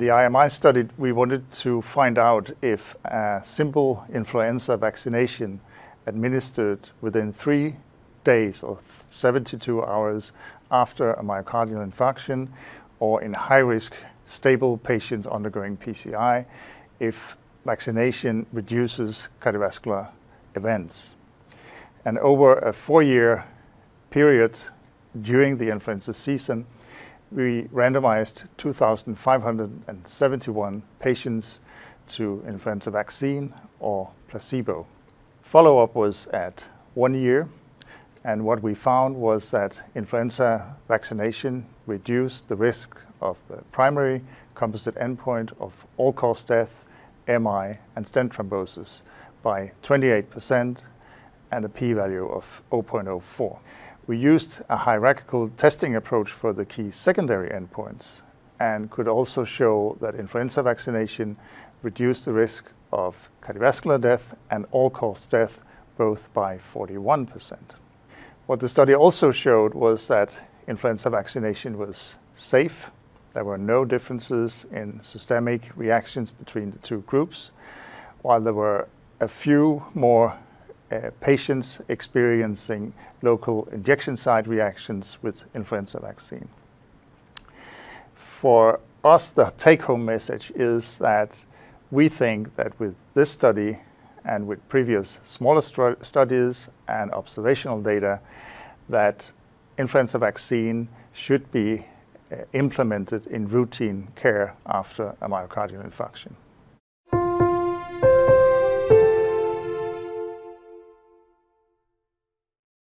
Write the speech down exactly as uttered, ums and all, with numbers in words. In the I A M I study, we wanted to find out if a simple influenza vaccination administered within three days or seventy-two hours after a myocardial infarction or in high-risk stable patients undergoing P C I, if vaccination reduces cardiovascular events. And over a four-year period during the influenza season, we randomized two thousand five hundred seventy-one patients to influenza vaccine or placebo. Follow-up was at one year, and what we found was that influenza vaccination reduced the risk of the primary composite endpoint of all-cause death, M I, and stent thrombosis by twenty-eight percent and a p-value of zero point zero four. We used a hierarchical testing approach for the key secondary endpoints and could also show that influenza vaccination reduced the risk of cardiovascular death and all-cause death both by forty-one percent. What the study also showed was that influenza vaccination was safe. There were no differences in systemic reactions between the two groups, while there were a few more Uh, patients experiencing local injection site reactions with influenza vaccine. For us, the take-home message is that we think that with this study and with previous smaller stu- studies and observational data, that influenza vaccine should be uh, implemented in routine care after a myocardial infarction.